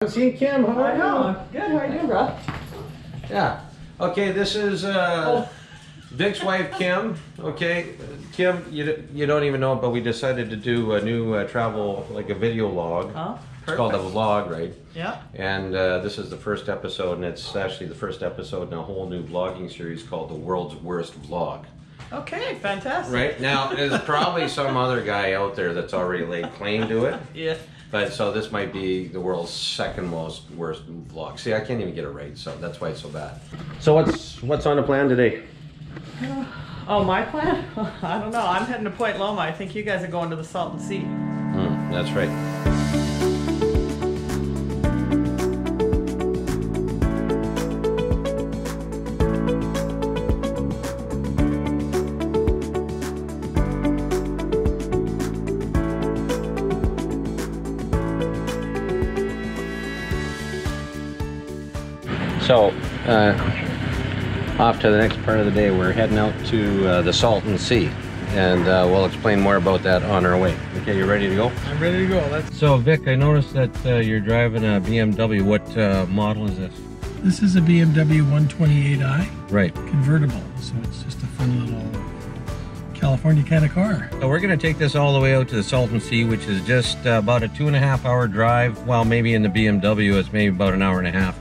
haven't seen Kim. How are you? Good. How are you doing, bro? Yeah. Okay, this is Vic's wife, Kim. Okay, Kim, you don't even know it, but we decided to do a new travel, like a video log. Huh? It's called a vlog, right? Yeah. And this is the first episode, and it's actually the first episode in a whole new vlogging series called The World's Worst Vlog. Okay, fantastic. Right? Now, there's probably some other guy out there that's already laid claim to it. Yeah. But so this might be the world's second most worst vlog. See, I can't even get it right, so that's why it's so bad. So what's on the plan today? Oh, my plan? I don't know. I'm heading to Point Loma. I think you guys are going to the Salton Sea. Mm, that's right. So, off to the next part of the day. We're heading out to the Salton Sea, and we'll explain more about that on our way. Okay, you ready to go? I'm ready to go. So, Vic, I noticed that you're driving a BMW. What model is this? This is a BMW 128i. Right. Convertible, so it's just a fun little California kind of car. So we're going to take this all the way out to the Salton Sea, which is just about a 2.5 hour drive. Well, maybe in the BMW, it's maybe about 1.5 hours.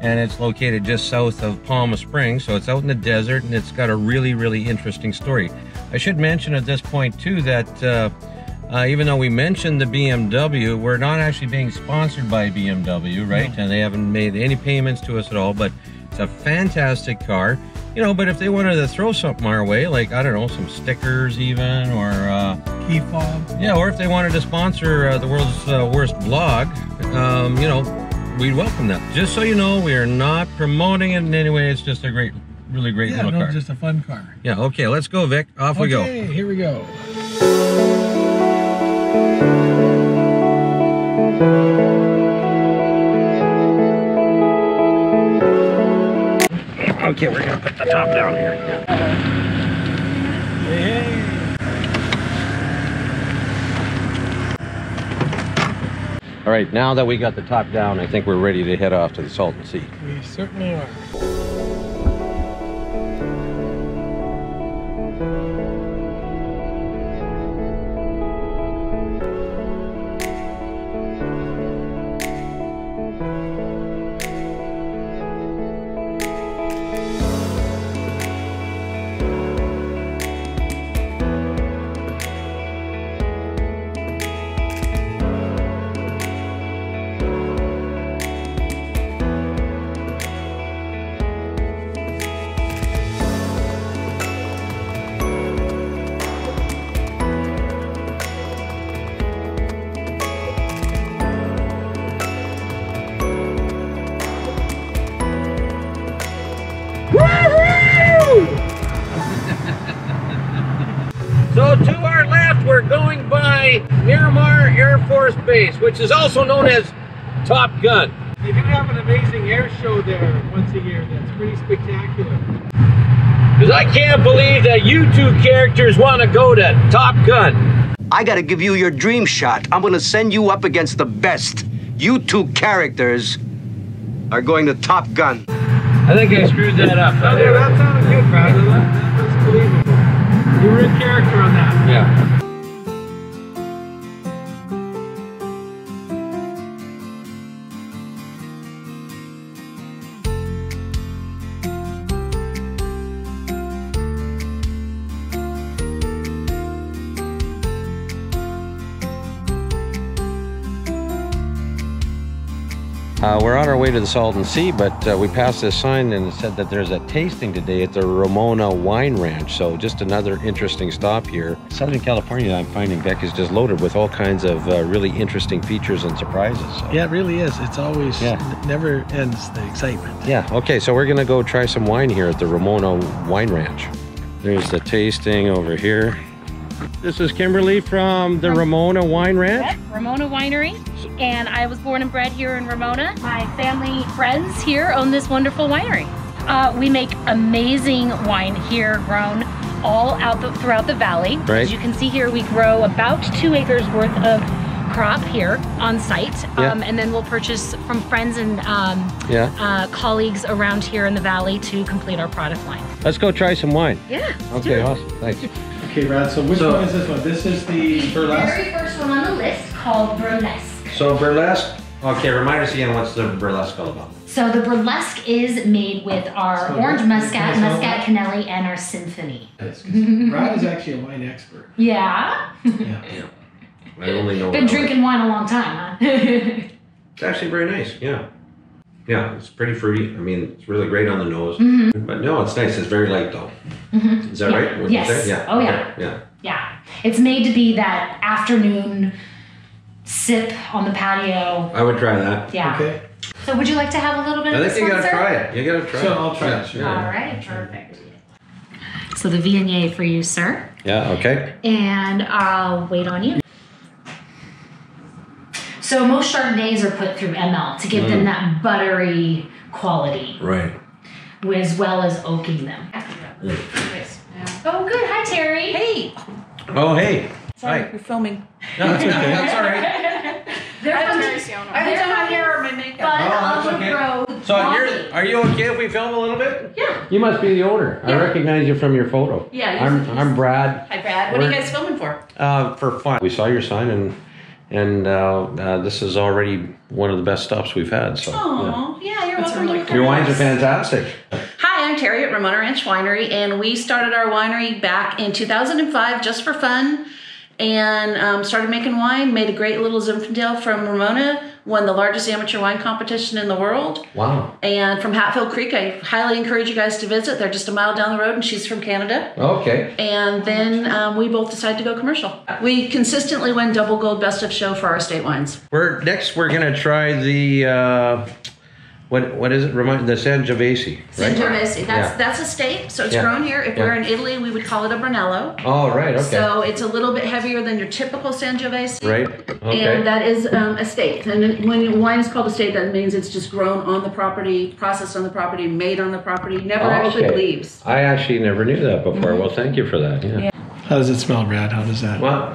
And it's located just south of Palm Springs, so it's out in the desert, and it's got a really, really interesting story. I should mention at this point, too, that even though we mentioned the BMW, we're not actually being sponsored by BMW, right? No. And they haven't made any payments to us at all, but it's a fantastic car. You know, but if they wanted to throw something our way, like, I don't know, some stickers even, or... key fob. Yeah, or if they wanted to sponsor the world's worst vlog, you know, we'd welcome them. Just so you know, we are not promoting it in any way. It's just a great, really great little car. Yeah, just a fun car. Yeah, okay, let's go, Vic. Off we go. Okay, here we go. Okay, we're gonna put the top down here. Hey. All right, now that we got the top down, I think we're ready to head off to the Salton Sea. We certainly are. Which is also known as Top Gun. They do have an amazing air show there once a year that's pretty spectacular. Because I can't believe that you two characters want to go to Top Gun. I gotta give you your dream shot. I'm gonna send you up against the best. You two characters are going to Top Gun. I think I screwed that up. No, that sounded good, Brad. That was believable. You were in character on that. Yeah. We're on our way to the Salton Sea, but we passed this sign and it said that there's a tasting today at the Ramona Wine Ranch, so just another interesting stop here. Southern California, I'm finding, Beck, is just loaded with all kinds of really interesting features and surprises. So. Yeah, it really is. It's always, never ends the excitement. Yeah, okay, so we're going to go try some wine here at the Ramona Wine Ranch. There's the tasting over here. This is Kimberly from the Ramona Wine Ranch. Yep, Ramona Winery. And I was born and bred here in Ramona. My family, friends here own this wonderful winery. We make amazing wine here, grown all throughout the valley. Right. As you can see here, we grow about 2 acres worth of crop here on site, and then we'll purchase from friends and colleagues around here in the valley to complete our product line. Let's go try some wine. Yeah. Okay, awesome. Thanks. Okay, Brad, so which one is this one? This is the burlesque? The very first one on the list, called burlesque. So burlesque, okay, remind us again, what's the burlesque all about? So the burlesque is made with our orange muscat, muscat canelli, and our symphony. Brad is actually a wine expert. Yeah? Yeah. I only know. Been drinking wine a long time, huh? It's actually very nice, yeah. Yeah, it's pretty fruity. I mean, it's really great on the nose. Mm-hmm. But no, it's nice. It's very light though. Mm-hmm. Is that right? What yes. Yeah. Oh yeah. Okay. Yeah. Yeah. It's made to be that afternoon sip on the patio. I would try that. Yeah. Okay. So would you like to have a little bit of this? I think you gotta try it. You gotta try it. So I'll try it. Sure. All right. Perfect. So the Viognier for you, sir. Yeah. Okay. And I'll wait on you. So most Chardonnays are put through ML to give them that buttery quality. Right. As well as oaking them. Oh, good. Hi, Teri. Hey. Oh, hey. Sorry, hi. We're filming. No, it's okay. That's all right. So are you okay if we film a little bit? Yeah. You must be the owner. Yeah. I recognize you from your photo. Yeah. I'm Brad. Hi, Brad. What are you guys filming for? For fun. We saw your sign and this is already one of the best stops we've had. So, you're welcome. Really cool. Your wines are fantastic. Hi, I'm Teri at Ramona Ranch Winery, and we started our winery back in 2005 just for fun, and started making wine, made a great little Zinfandel from Ramona, won the largest amateur wine competition in the world. Wow. And from Hatfield Creek, I highly encourage you guys to visit. They're just a mile down the road, and she's from Canada. Okay. And then we both decided to go commercial. We consistently win double gold best of show for our state wines. Next we're gonna try the, what is it? The Sangiovese, right? Sangiovese. That's a state, so it's grown here. If we're in Italy, we would call it a Brunello. Oh, right, okay. So it's a little bit heavier than your typical Sangiovese. Right, okay. And that is a state. And when wine is called a state, that means it's just grown on the property, processed on the property, made on the property, never actually leaves. I actually never knew that before. Well, thank you for that, How does it smell, Brad? How does that? Well,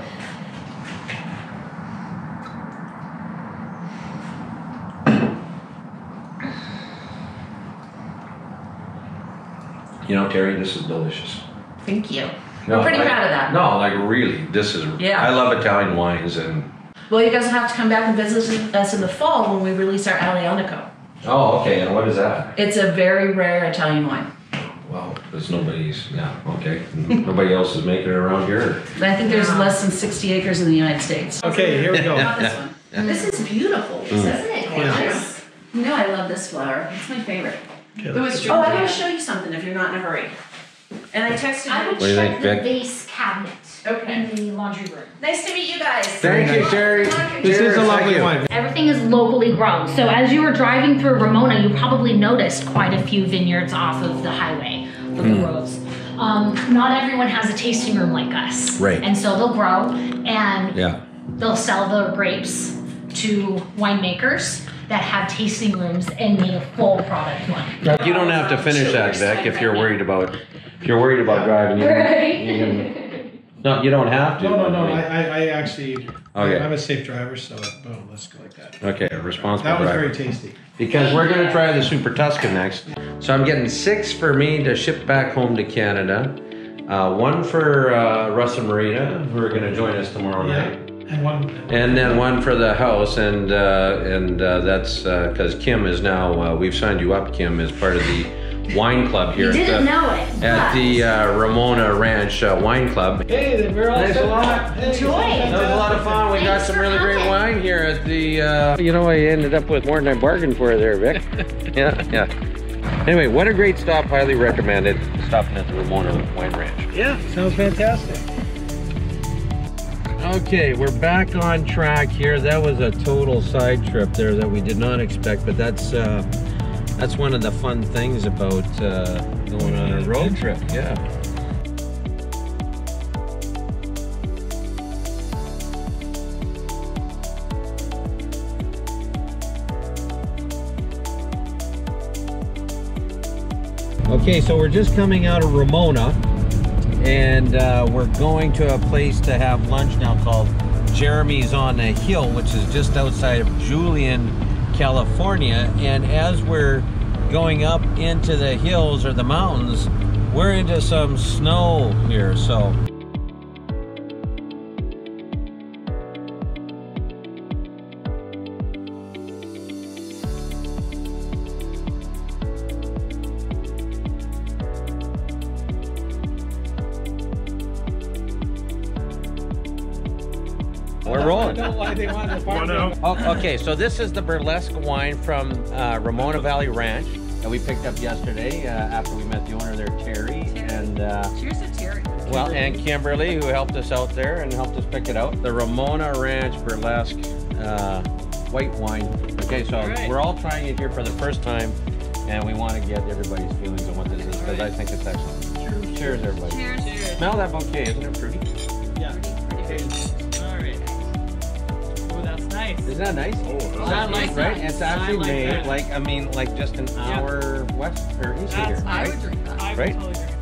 you know, Teri, this is delicious. Thank you. No, we're pretty proud of that. No, like really, this is, I love Italian wines and... Well, you guys have to come back and visit us in the fall when we release our Aglianico. Oh, okay, and what is that? It's a very rare Italian wine. Well, there's nobody's, nobody else is making it around here? I think there's less than 60 acres in the United States. Okay, here we go. This one. This is beautiful, isn't it? Gorgeous. Yeah. You know I love this flower. It's my favorite. Okay, I gotta show you something if you're not in a hurry. And I texted you. I would check the vase cabinet in the laundry room. Nice to meet you guys. Thank you, Teri. This is a lovely one. Everything is locally grown. So as you were driving through Ramona, you probably noticed quite a few vineyards off of the highway, of the roads. Not everyone has a tasting room like us. Right. And so they'll grow and they'll sell their grapes to winemakers that have tasting rooms and need a full product line. Like you don't have to finish that, Vic, if you're worried about driving. You don't have to. No. I actually, I'm a safe driver, so boom, let's go like that. Okay, a responsible driver. That was very tasty. Because we're gonna try the Super Tuscan next. So I'm getting 6 for me to ship back home to Canada. 1 for Russ and Marina, who are gonna join us tomorrow night. And then 1 for the house, and that's because Kim is now, we've signed you up, Kim, as part of the wine club here. At the Ramona Ranch Wine Club. Hey, we're all set up. Enjoy. That was a lot of fun. We got some really great wine here at the, I ended up with more than I bargained for there, Vic. Anyway, what a great stop. Highly recommended. Stopping at the Ramona Wine Ranch. Yeah, sounds fantastic. Okay, we're back on track here. That was a total side trip there that we did not expect, but that's one of the fun things about going on a road trip. Yeah. Okay, so we're just coming out of Ramona, and we're going to a place to have lunch now called Jeremy's on the Hill, which is just outside of Julian, California. And as we're going up into the hills or the mountains, we're into some snow here, so. We're rolling. I don't know why they wanted to party. Oh, okay, so this is the burlesque wine from Ramona Valley Ranch that we picked up yesterday after we met the owner there, Teri. And, cheers to Teri. Well, and Kimberly, who helped us out there and helped us pick it out. The Ramona Ranch burlesque white wine. Okay, so we're all trying it here for the first time, and we want to get everybody's feelings on what this is, because I think it's excellent. Cheers. Cheers, everybody. Cheers. Cheers. Smell that bouquet, isn't it pretty? Yeah. Pretty. Nice. Isn't that nice? Oh, it's not nice, right? It's actually made like, I mean, like just an hour west or east of here, right? I would drink that. I would totally drink that.